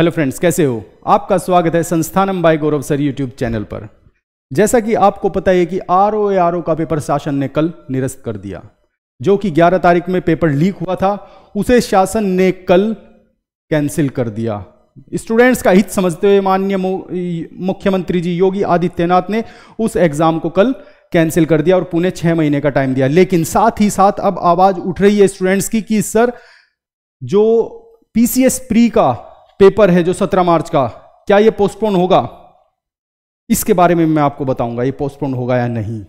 Hello friends, कैसे हो? आपका स्वागत है Sansthanam by Gaurav sir YouTube channel पर। जैसा कि आपको पता है कि आरओएआरओ का पेपर शासन ने कल निरस्त कर दिया, जो कि 11 तारीख में पेपर लीक हुआ था, उसे शासन ने कल कैंसिल कर दिया। स्टूडेंट्स का हित समझते हुए माननीय मुख्यमंत्री जी योगी आदित्यनाथ ने उस एग्जाम को कल कैंसिल कर दिया और पुणे 6 महीने का टाइम दिया। लेकिन साथ ही साथ अब आवाज उठ रही है स्टूडेंट्स की कि सर जो पीसीएस प्री का पेपर है जो 17 मार्च का, क्या ये पोस्टपोन होगा? इसके बारे में मैं आपको बताऊंगा, ये पोस्टपोन होगा या नहीं।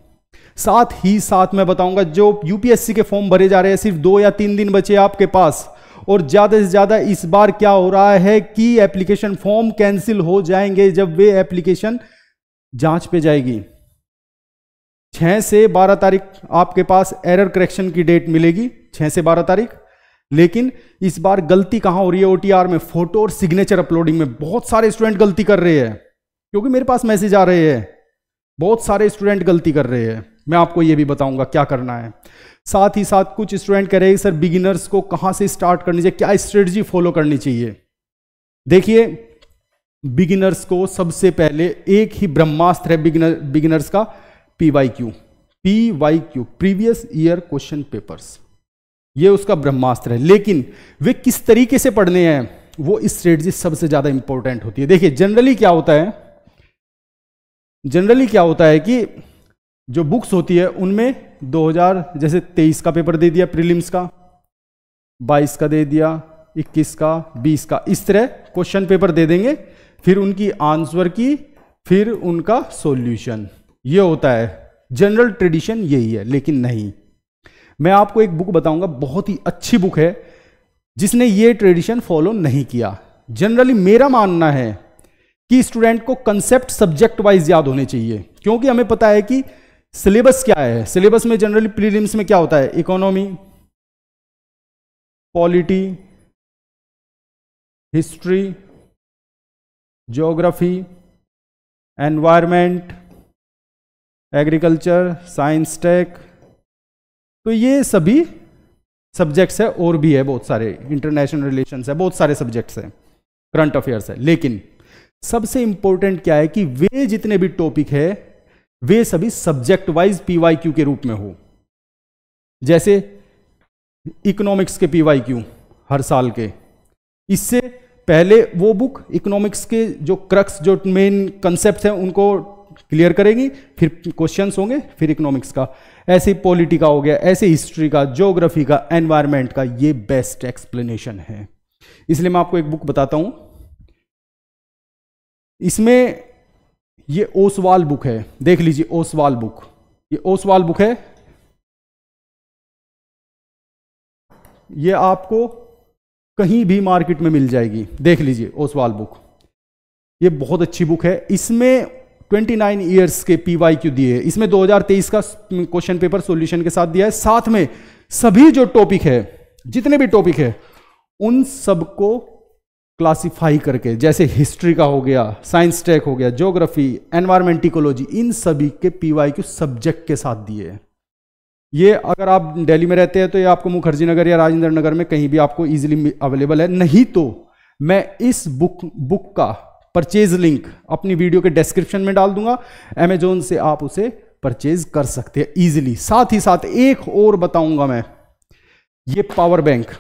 साथ ही साथ मैं बताऊंगा जो यूपीएससी के फॉर्म भरे जा रहे हैं, सिर्फ 2 या 3 दिन बचे आपके पास, और ज्यादा से ज्यादा इस बार क्या हो रहा है कि एप्लीकेशन फॉर्म कैंसिल हो जाएंगे जब वे एप्लीकेशन जांच पे जाएगी। 6 से 12 तारीख आपके पास एरर करेक्शन की डेट मिलेगी, 6 से 12 तारीख। लेकिन इस बार गलती कहां हो रही है? ओटीआर में, फोटो और सिग्नेचर अपलोडिंग में। बहुत सारे स्टूडेंट गलती कर रहे हैं, क्योंकि मेरे पास मैसेज आ रहे हैं, बहुत सारे स्टूडेंट गलती कर रहे हैं। मैं आपको यह भी बताऊंगा क्या करना है। साथ ही साथ कुछ स्टूडेंट कह रहे हैं सर बिगिनर्स को कहां से स्टार्ट करनी चाहिए, क्या स्ट्रेटजी फॉलो करनी चाहिए? देखिए, बिगिनर्स को सबसे पहले एक ही ब्रह्मास्त्र है बिगिनर्स का, PYQ, previous year question papers, ये उसका ब्रह्मास्त्र है। लेकिन वे किस तरीके से पढ़ने हैं, वो स्ट्रेटजी सबसे ज्यादा इंपॉर्टेंट होती है। देखिए जनरली क्या होता है कि जो बुक्स होती है उनमें 2000 जैसे 23 का पेपर दे दिया प्रीलिम्स का, 22 का दे दिया, 21 का, 20 का, इस तरह क्वेश्चन पेपर दे देंगे, फिर उनकी आंसर की, फिर उनका सॉल्यूशन, ये होता है जनरल ट्रेडिशन, यही है। लेकिन नहीं, मैं आपको एक बुक बताऊंगा, बहुत ही अच्छी बुक है, जिसने ये ट्रेडिशन फॉलो नहीं किया। जनरली मेरा मानना है कि स्टूडेंट को कंसेप्ट सब्जेक्ट वाइज याद होने चाहिए, क्योंकि हमें पता है कि सिलेबस क्या है। सिलेबस में जनरली प्रीलिम्स में क्या होता है, economy, polity, history, geography, environment, agriculture, science, tech, तो ये सभी सब्जेक्ट्स है, और भी है बहुत सारे, इंटरनेशनल रिलेशंस है, बहुत सारे सब्जेक्ट्स हैं, करंट अफेयर्स है। लेकिन सबसे इंपॉर्टेंट क्या है कि वे जितने भी टॉपिक है वे सभी सब्जेक्ट वाइज पीवाईक्यू के रूप में हो। जैसे इकोनॉमिक्स के पीवाईक्यू हर साल के, इससे पहले वो बुक इकोनॉमिक्स के जो क्रक्स, जो मेन कंसेप्ट हैं उनको क्लियर करेगी, फिर क्वेश्चंस होंगे, फिर इकोनॉमिक्स का, ऐसे ही पॉलिटी का हो गया, ऐसे हिस्ट्री का, ज्योग्राफी का, एनवायरमेंट का, ये बेस्ट एक्सप्लेनेशन है। इसलिए मैं आपको एक बुक बताता हूं, इसमें ये ओसवाल बुक है, देख लीजिए ओसवाल बुक, ये ओसवाल बुक है, ये आपको कहीं भी मार्केट में मिल जाएगी, देख लीजिए ओसवाल बुक, ये बहुत अच्छी बुक है। इसमें 29 ईयर्स के पीवाईक्यू दिए, इसमें 2023 का क्वेश्चन पेपर सॉल्यूशन के साथ दिया है। साथ में सभी जो टॉपिक है, जितने भी टॉपिक है, उन सबको क्लासिफाई करके, जैसे हिस्ट्री का हो गया, साइंस टेक हो गया, ज्योग्राफी, एनवायरमेंट, इकोलॉजी, इन सभी के पीवाईक्यू सब्जेक्ट के साथ दिए। ये अगर आप दिल्ली में रहते हैं तो ये आपको मुखर्जी नगर या राजेंद्र नगर में कहीं भी आपको ईजिली अवेलेबल है। नहीं तो मैं इस बुक का परचेज लिंक अपनी वीडियो के डिस्क्रिप्शन में डाल दूंगा, अमेजॉन से आप उसे परचेज कर सकते हैं ईजिली। साथ ही साथ एक और बताऊंगा मैं, ये पावर बैंक,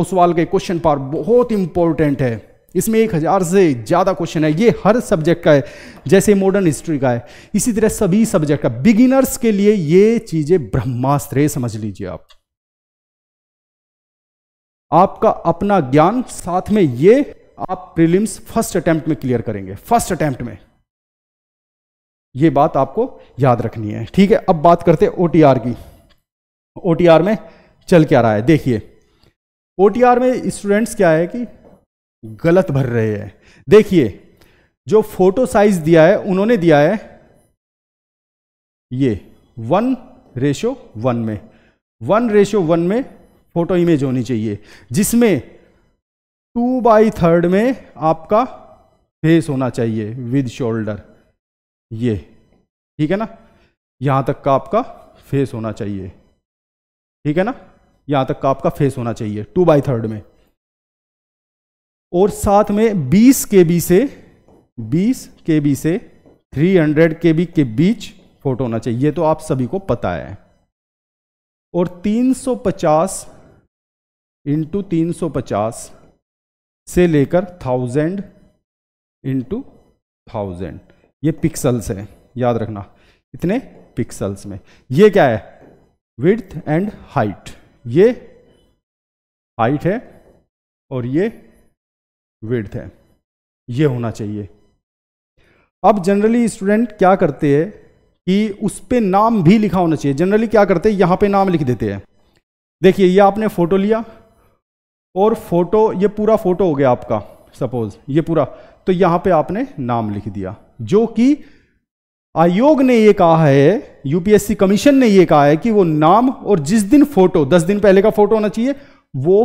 ओसवाल के क्वेश्चन पावर बहुत इंपॉर्टेंट है, इसमें 1000 से ज़्यादा क्वेश्चन है, ये हर सब्जेक्ट का है, जैसे मॉडर्न हिस्ट्री का है, इसी तरह सभी सब्जेक्ट का। बिगिनर्स के लिए ये चीज़ें ब्रह्मास्त्र है, समझ लीजिए आप, आपका अपना ज्ञान। साथ में ये आप प्रीलिम्स फर्स्ट अटेम्प्ट में क्लियर करेंगे, फर्स्ट अटेम्प्ट में, यह बात आपको याद रखनी है, ठीक है। अब बात करते हैं ओटीआर की। ओटीआर में चल क्या रहा है, देखिए ओटीआर में स्टूडेंट्स क्या है कि गलत भर रहे हैं। देखिए जो फोटो साइज दिया है उन्होंने दिया है ये 1:1 में, 1:1 में फोटो इमेज होनी चाहिए, जिसमें 2/3 में आपका फेस होना चाहिए विद शोल्डर, ये ठीक है ना, यहां तक का आपका फेस होना चाहिए, ठीक है ना, यहां तक का आपका फेस होना चाहिए 2/3 में। और साथ में 20 केबी से 300 केबी के बीच फोटो होना चाहिए, ये तो आप सभी को पता है। और 350 × 350 से लेकर 1000 × 1000 ये पिक्सल्स है, याद रखना इतने पिक्सल्स में। ये क्या है? विड्थ एंड हाइट, ये हाइट है और ये विड्थ है, ये होना चाहिए। अब जनरली स्टूडेंट क्या करते हैं कि उस पे नाम भी लिखा होना चाहिए। जनरली क्या करते हैं, यहाँ पे नाम लिख देते हैं। देखिए ये आपने फोटो लिया और फोटो, ये पूरा फोटो हो गया आपका, सपोज ये पूरा, तो यहाँ पे आपने नाम लिख दिया, जो कि आयोग ने ये कहा है, यूपीएससी कमीशन ने ये कहा है कि वो नाम और जिस दिन फोटो, 10 दिन पहले का फोटो होना चाहिए, वो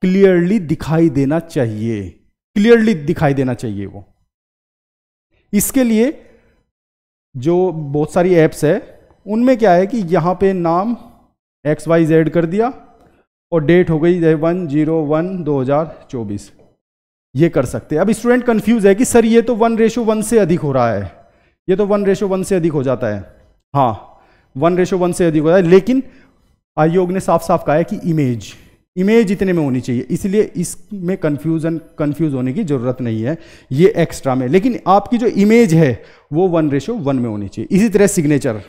क्लियरली दिखाई देना चाहिए, क्लियरली दिखाई देना चाहिए वो। इसके लिए जो बहुत सारी एप्स है उनमें क्या है कि यहाँ पे नाम XYZ कर दिया और डेट हो गई 1/01/2024, ये कर सकते हैं। अब स्टूडेंट कंफ्यूज है कि सर ये तो 1:1 से अधिक हो रहा है, ये तो 1:1 से अधिक हो जाता है। हाँ, 1:1 से अधिक हो जाता है, लेकिन आयोग ने साफ साफ कहा है कि इमेज इतने में होनी चाहिए, इसलिए इसमें कंफ्यूज होने की जरूरत नहीं है, ये एक्स्ट्रा में। लेकिन आपकी जो इमेज है वो 1:1 में होनी चाहिए। इसी तरह सिग्नेचर,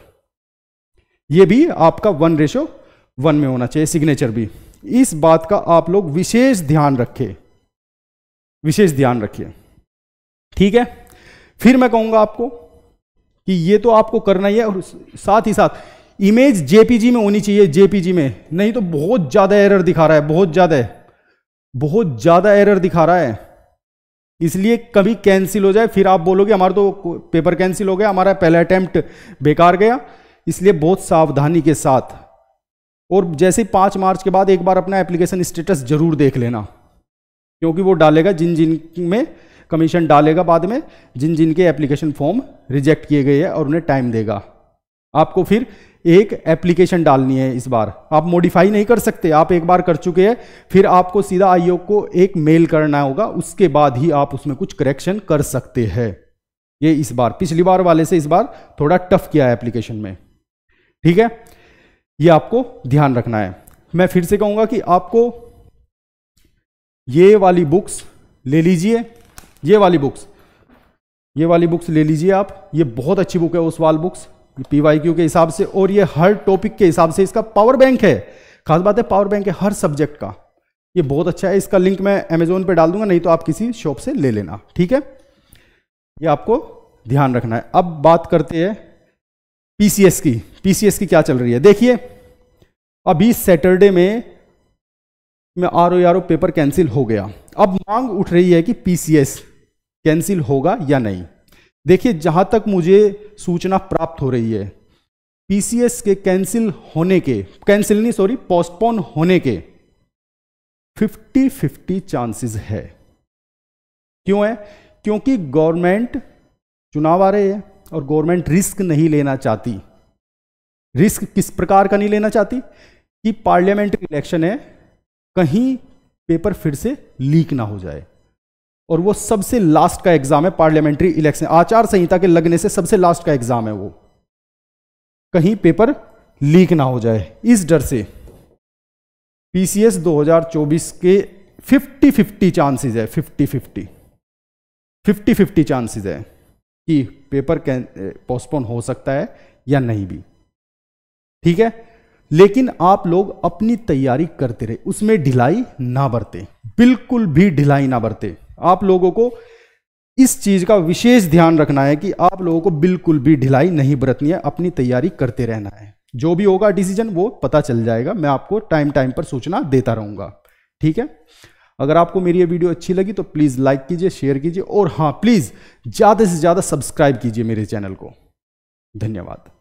ये भी आपका 1:1 में होना चाहिए सिग्नेचर भी। इस बात का आप लोग विशेष ध्यान रखें, विशेष ध्यान रखिए, ठीक है। फिर मैं कहूँगा आपको कि ये तो आपको करना ही है, और साथ ही साथ इमेज जेपीजी में होनी चाहिए, जेपीजी में, नहीं तो बहुत ज़्यादा एरर दिखा रहा है, बहुत ज़्यादा एरर दिखा रहा है, इसलिए कभी कैंसिल हो जाए फिर आप बोलोगे हमारा तो पेपर कैंसिल हो गया, हमारा पहला अटैम्प्ट बेकार गया। इसलिए बहुत सावधानी के साथ, और जैसे 5 मार्च के बाद एक बार अपना एप्लीकेशन स्टेटस जरूर देख लेना, क्योंकि वो डालेगा जिन में कमीशन डालेगा बाद में जिन के एप्लीकेशन फॉर्म रिजेक्ट किए गए हैं, और उन्हें टाइम देगा। आपको फिर एक एप्लीकेशन डालनी है, इस बार आप मॉडिफाई नहीं कर सकते, आप एक बार कर चुके हैं, फिर आपको सीधा आयोग को एक मेल करना होगा, उसके बाद ही आप उसमें कुछ करेक्शन कर सकते हैं। ये इस बार पिछली बार वाले से इस बार थोड़ा टफ किया है एप्लीकेशन में, ठीक है, ये आपको ध्यान रखना है। मैं फिर से कहूँगा कि आपको ये वाली बुक्स ले लीजिए, ये वाली बुक्स ले लीजिए आप, ये बहुत अच्छी बुक है ओसवाल बुक्स, PYQ के हिसाब से, और ये हर टॉपिक के हिसाब से इसका पावर बैंक है, खास बात है पावर बैंक है हर सब्जेक्ट का, ये बहुत अच्छा है। इसका लिंक मैं अमेजॉन पे डाल दूंगा, नहीं तो आप किसी शॉप से ले लेना, ठीक है, ये आपको ध्यान रखना है। अब बात करते हैं PCS की, PCS की क्या चल रही है। देखिए अभी सैटरडे में आरओएआरओ पेपर कैंसिल हो गया, अब मांग उठ रही है कि PCS कैंसिल होगा या नहीं। देखिए जहां तक मुझे सूचना प्राप्त हो रही है, PCS के पोस्टपोन होने के 50-50 चांसेस है। क्यों है? क्योंकि गवर्नमेंट, चुनाव आ रहे हैं और गवर्नमेंट रिस्क नहीं लेना चाहती। रिस्क किस प्रकार का नहीं लेना चाहती कि पार्लियामेंट्री इलेक्शन है, कहीं पेपर फिर से लीक ना हो जाए, और वो सबसे लास्ट का एग्जाम है पार्लियामेंट्री इलेक्शन, आचार संहिता के लगने से सबसे लास्ट का एग्जाम है वो, कहीं पेपर लीक ना हो जाए, इस डर से PCS 2024 के 50-50 चांसेस है, 50-50 चांसेस है कि पेपर पोस्टपोन हो सकता है या नहीं भी, ठीक है। लेकिन आप लोग अपनी तैयारी करते रहे, उसमें ढिलाई ना बरते, बिल्कुल भी ढिलाई ना बरते। आप लोगों को इस चीज का विशेष ध्यान रखना है कि आप लोगों को बिल्कुल भी ढिलाई नहीं बरतनी है, अपनी तैयारी करते रहना है, जो भी होगा डिसीजन वो पता चल जाएगा, मैं आपको टाइम टाइम पर सूचना देता रहूंगा, ठीक है। अगर आपको मेरी ये वीडियो अच्छी लगी तो प्लीज़ लाइक कीजिए, शेयर कीजिए, और हाँ प्लीज़ ज़्यादा से ज़्यादा सब्सक्राइब कीजिए मेरे चैनल को। धन्यवाद।